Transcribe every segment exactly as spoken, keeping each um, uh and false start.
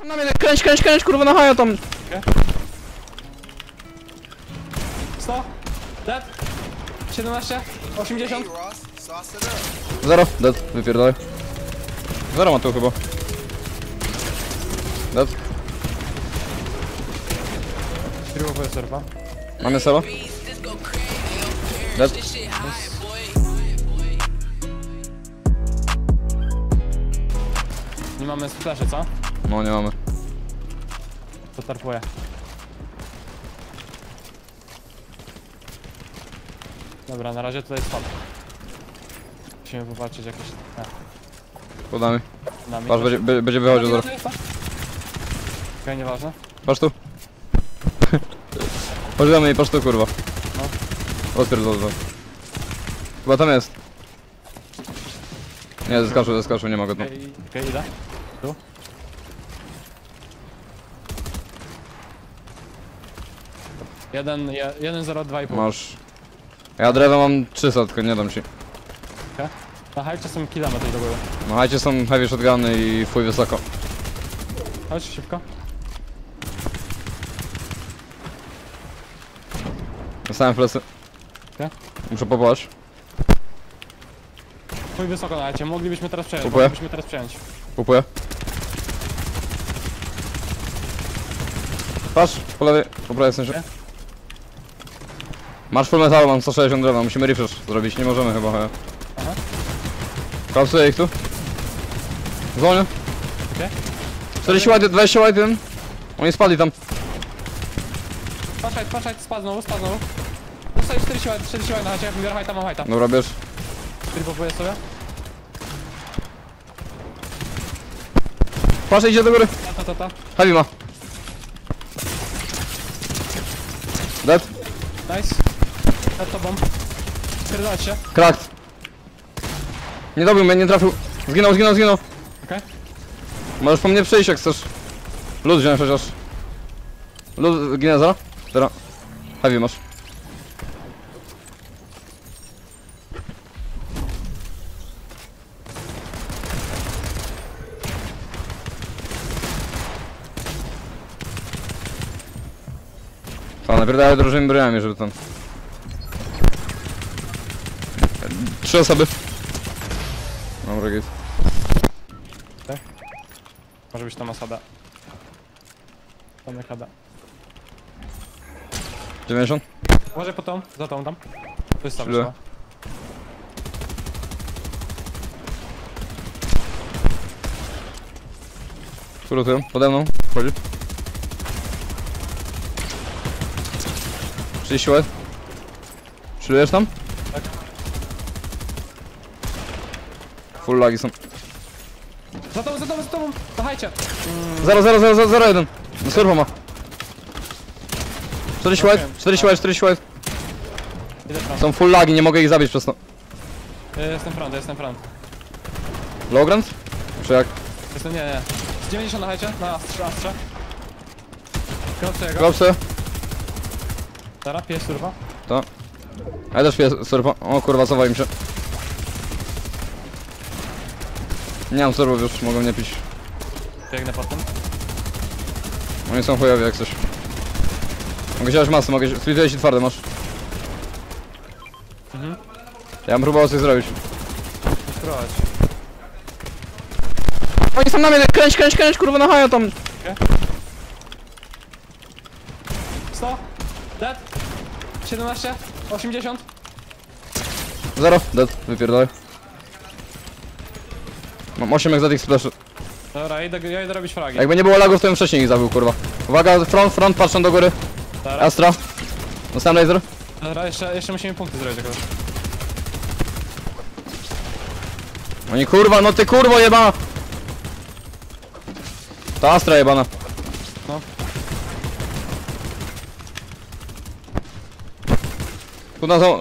Tam na mnie, kręć, kręć, kręć, kurwa, na haja tam. sto, dead, siedemnaście, osiemdziesiąt. Zero, dead, wypierdolę. Zero ma tu chyba. Dead. Triumfuje serwa. Mamy serwa. Dead. Nie mamy splaszy, co? No, nie mamy. To tarpuje. Dobra, na razie tutaj spadł. Musimy popatrzeć jakieś... Podamy. Patrz, będzie, będzie, będzie wychodził zaraz. Okej, nieważne. Patrz tu. Pożywamy jej, patrz tu, kurwa. No. Odpierdol to. Chyba tam jest. Nie, zeskoczył, zeskoczył, nie ma go tu. Okej, okej, idę. Tu. Jeden, je, jeden, zero, dwa i pół. Masz. Ja drewa mam trzysta, tylko nie dam ci. Okej. Na hajcie są kilometr do góry. Na hajcie są heavy shotguny i fuj wysoko. Chodź szybko. Dostałem flesy. Okej. Muszę popatrz. Fuj wysoko na hajcie, moglibyśmy teraz przejąć. Kupuję. Moglibyśmy teraz przejąć. Kupuję. Patrz, po lewej, po prawej w sensie. Okay. Masz full metal, mam sto sześćdziesiąt drewna, musimy refresh zrobić, nie możemy chyba. He. Aha. Kapsuję ich tu. Zwolnię. Okej. czterdzieści white, dwadzieścia white, jeden. Oni spadli tam. Patrzaj, patrzaj, spadł znowu, spadł znowu. Zostaje czterdzieści white, czterdzieści white na chacie, biorę hajta, mam hajta. Dobra, bierz. Tripopuję sobie. Patrz, idzie do góry. Ta, ta, ta. Heavy ma. Dead. Nice. Dead to bomb. Spierdolać się. Cracked. Nie dobił mnie, nie trafił. Zginął, zginął, zginął. Okej. Okay. Możesz po mnie przejść jak chcesz. Lud wziąłem chociaż. Lud zginę, zero. Zero. Heavy masz. Napierdałem drożymi broniami, żeby tam... Trzy osoby. Dobra, git. Tak? Może być tam osada. Tam nakada. dziewięćdziesiąt? Uważaj po tą, za tą tam. Tu jest tam osoba. Tu lutują, pode mną, chodzi. trzydzieści. Szylujesz tam? Tak. Full lagi są. Za tobą, za tobą, za tobą! Zachajcie! zero zero zero zero jeden. No serwo ma. czterdzieści white, czterdzieści white, czterdzieści white. Są full lagi, nie mogę ich zabić przez to. Jestem front, jestem front. Low ground? Czy jak? Jestem, nie, nie. Z dziewięćdziesiąt na hajcie, na astrze, astrze. Kropce jego. Kropce. Teraz pies surfa? To. Ja też pies surfa. O kurwa, cofaj mi się. Nie mam surfów już, mogą mnie pić. Biegnę potem. Oni są chujowi jak coś. Mogę działać masę, mogę... Splitujesz i twarde masz. Mhm. Ja bym próbował coś zrobić. Spróbować. Oni są na mnie, kręć, kręć, kręć, kurwa, na haja tam. Okay. sto. Dead. siedemnaście. osiemdziesiąt. Zero. Dead. Wypierdolę. Mam osiem jak za tych splaszy. Dobra, ja idę, ja idę robić fragi. Jakby nie było lagów, to bym wcześniej ich zabił, kurwa. Uwaga, front, front, patrzą do góry. Dobra. Astra. Dostałem laser. Dobra, jeszcze, jeszcze musimy punkty zrobić jakoś. Oni kurwa, no ty kurwo jebana. Ta Astra jebana. No. Tu na dół,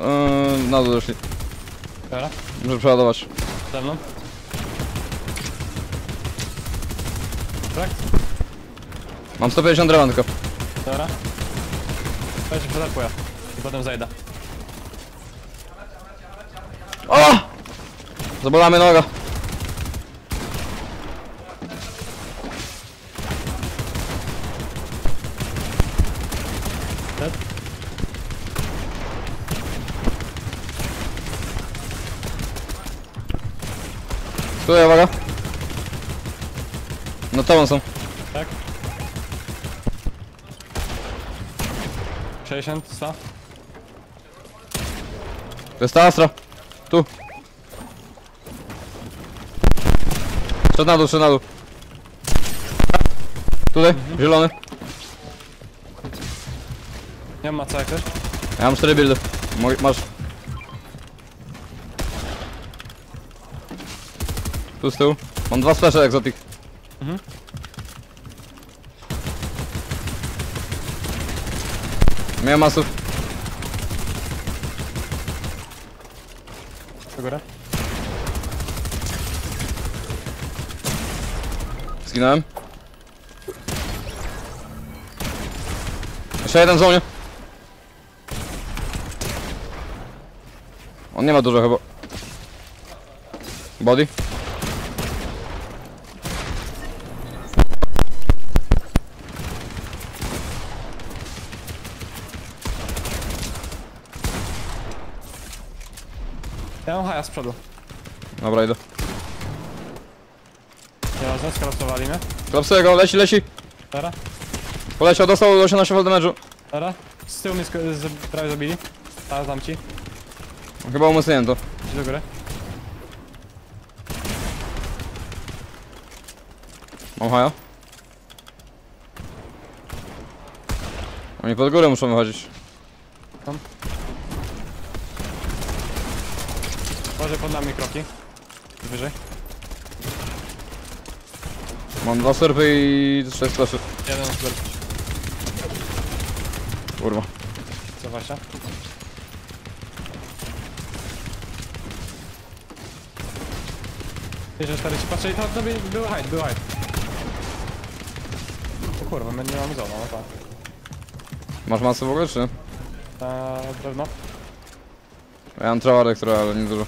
yy, na dół doszli. Dobra. Muszę przeładować. Ze mną. Tak? Mam sto pięćdziesiąt drewan tylko. Dobra. Chodź, przetarpuję. I potem zajdę. O! Zabolamy noga. tak? Stój, uwaga. No to on są. Tak. sześćdziesiąt, sto. To jest ta Astra. Tu. Szedł na dół, szedł na dół. Tutaj, mhm. Zielony. Nie ma co jak też? Ja mam cztery buildy. Masz. Tu z tyłu. Mam dwa splasze egzotik. Mhm. Miałem masów. Co górę? Zginąłem. Jeszcze jeden w zonie. On nie ma dużo chyba. Body. Ja mam haja z przodu. Dobra, idę. Nieważne, skolapsowali mnie. Kolapsuję go, leci, leci. Dobra. Poleciał, dostał osiemnaście damage'u. Dobra, z tyłu mnie prawie zabili. A, znam ci. Chyba umocniłem to. Idź do góry. Mam haja. Oni pod górę muszą wychodzić. Tam. Może pod nami kroki. Wyżej. Mam dwa serpy i sześć flashów. Jeden serp. Kurwa. Co wasza? Jeszcze cztery ci patrzę i to tobie był hide, był hide. O kurwa, my nie mamy zona, no tak. Masz masę w ogóle czy? Eee, drewno. Ja mam trawarek, która, ale nie dużo.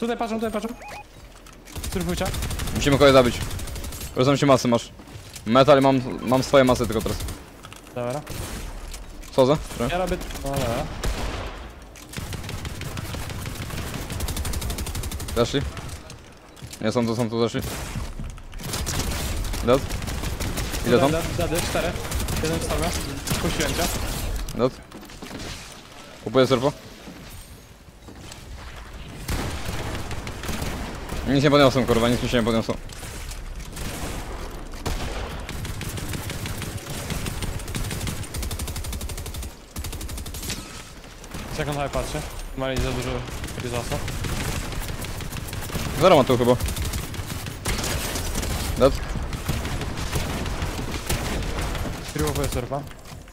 Tutaj patrzą, tutaj patrzą. Surfujcie. Musimy kogoś zabić. Rozumiem się masy, masz. Metal, mam, mam swoje masy tylko teraz. Dobra. Co za? Czy? Ja robię... No dobra. Zeszli? Nie, są tu, są tu, zeszli. Dead? Ile tam? Dead, cztery. Jeden wstawia. Puściłem cię. Dead. Kupuję surfa. Nic nie podniosą, kurwa, nic mi się nie podniosą. Jak on tutaj patrzy? Mali za dużo ryzasa. Zero ma tu chyba. Dead. Triumfuję surfa.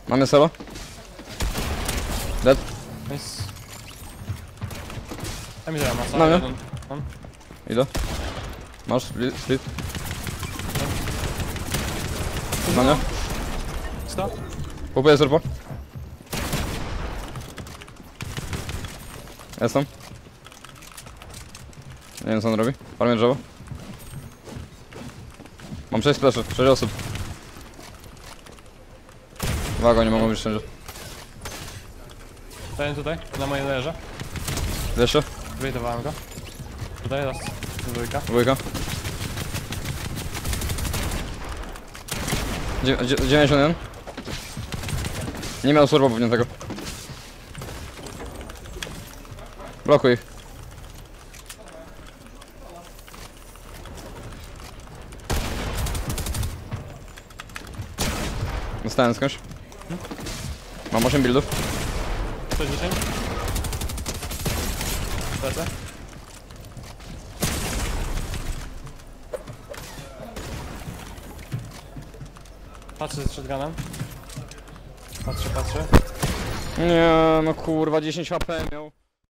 Mamy solo. Dead. Nice. Ja mi zajmę, co? Na mnie. Idę. Masz split. Na mnie. Stop. Kupuję surfa. Jestem. Nie wiem co on robi. Palmię drzewo. Mam sześć flaszy, sześć osób. Wago, nie mogą być wszędzie. Staję tutaj, na mojej leże. Jeszcze? Wyjdowałem go. Tutaj raz. Dwójka. Dwójka. dziewięćdziesiąt jeden. Nie miał surfa pewnie tego. Blokuj ich. Dostałem skądś. Mam osiem buildów. sto dziesięć. Lecę. Patrzę ze shotgunem. Patrzę, patrzę. Nie, no kurwa, dziesięć H P miał.